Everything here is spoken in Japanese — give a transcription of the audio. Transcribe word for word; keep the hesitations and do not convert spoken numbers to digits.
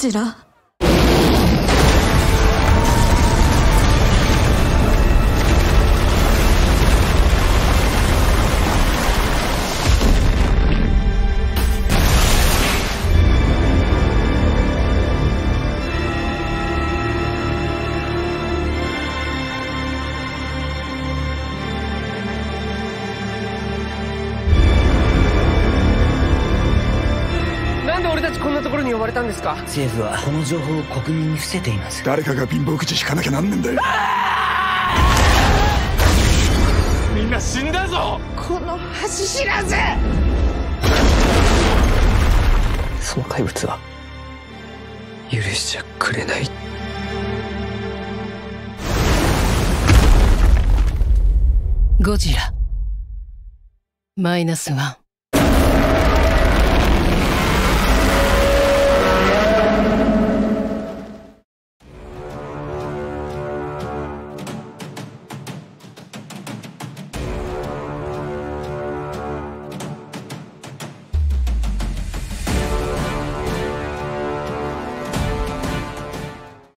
ジラ。政府はこの情報を国民に伏せています。誰かが貧乏口引かなきゃなんねんだよ。みんな死んだぞ。この橋知らず。その怪物は許しちゃくれない。ゴジラマイナスワン。